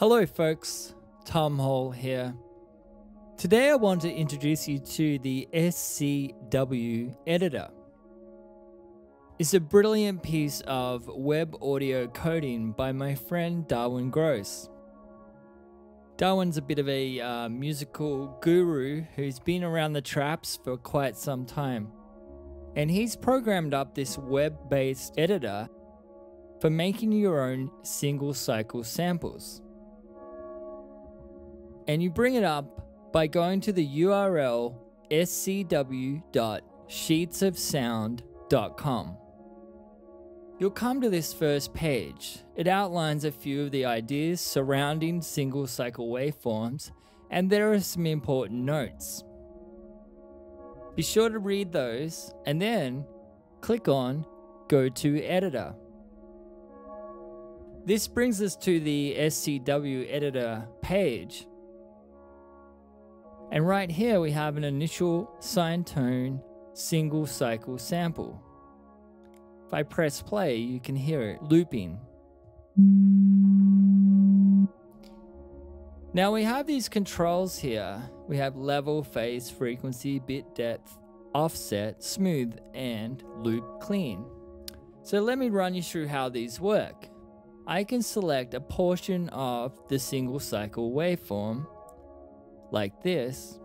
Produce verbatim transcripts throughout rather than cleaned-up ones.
Hello folks, Tom Hall here. Today I want to introduce you to the S C W Editor. It's a brilliant piece of web audio coding by my friend Darwin Gross. Darwin's a bit of a uh, musical guru who's been around the traps for quite some time. And he's programmed up this web-based editor for making your own single cycle samples. And you bring it up by going to the U R L S C W dot sheets of sound dot com. You'll come to this first page. It outlines a few of the ideas surrounding single cycle waveforms, and there are some important notes. Be sure to read those and then click on Go to Editor. This brings us to the S C W Editor page. And right here we have an initial sine tone single cycle sample. If I press play, you can hear it looping. Now we have these controls here. We have level, phase, frequency, bit depth, offset, smooth, and loop clean. So let me run you through how these work. I can select a portion of the single cycle waveform like this,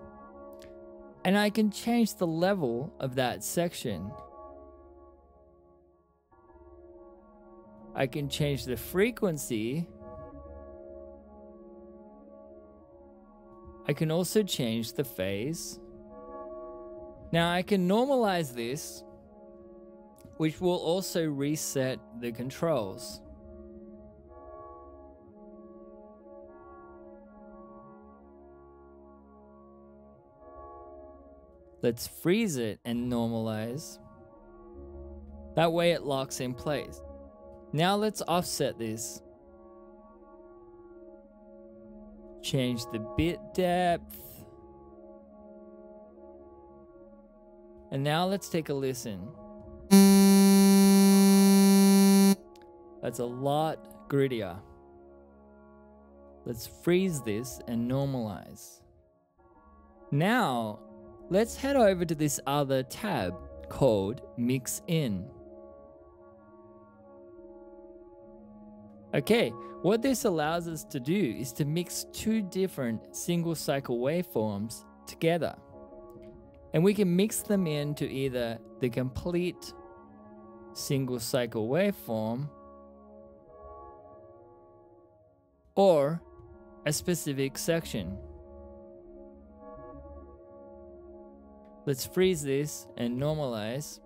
and I can change the level of that section. I can change the frequency. I can also change the phase. Now I can normalize this, which will also reset the controls. Let's freeze it and normalize. That way it locks in place. Now let's offset this. Change the bit depth. And now let's take a listen. That's a lot grittier. Let's freeze this and normalize. Now, let's head over to this other tab called Mix In. Okay, what this allows us to do is to mix two different single cycle waveforms together. And we can mix them into either the complete single cycle waveform or a specific section. Let's freeze this and normalize.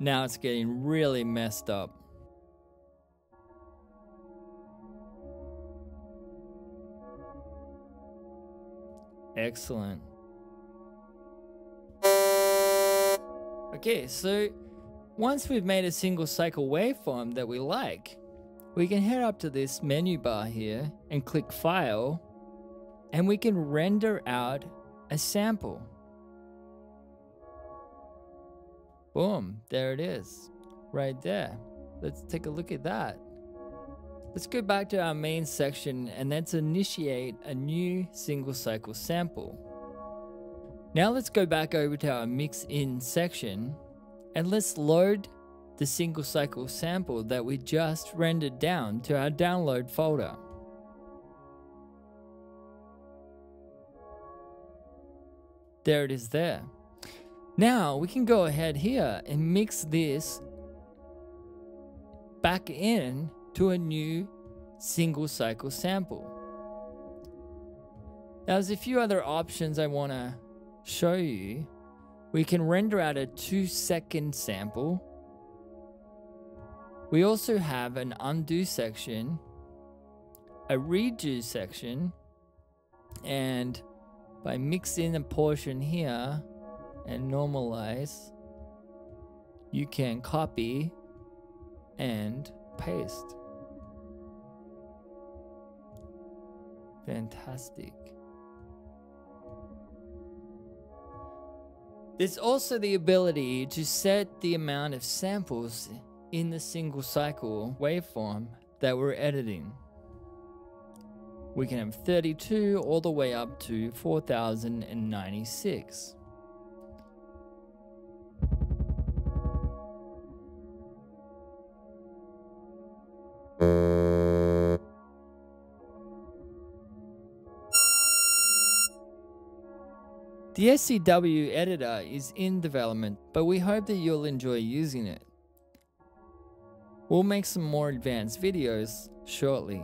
Now it's getting really messed up. Excellent. Okay, so once we've made a single cycle waveform that we like, we can head up to this menu bar here and click File, and we can render out a sample. Boom, there it is, right there. Let's take a look at that. Let's go back to our main section and let's initiate a new single cycle sample. Now let's go back over to our Mix In section and let's load the single cycle sample that we just rendered down to our download folder. There it is there. Now we can go ahead here and mix this back in to a new single cycle sample. Now there's a few other options I want to show you. We can render out a two second sample. We also have an undo section, a redo section, and by mixing a portion here and normalize, you can copy and paste. Fantastic. There's also the ability to set the amount of samples in the single cycle waveform that we're editing. We can have thirty-two all the way up to four thousand ninety-six. The S C W Editor is in development, but we hope that you'll enjoy using it. We'll make some more advanced videos shortly.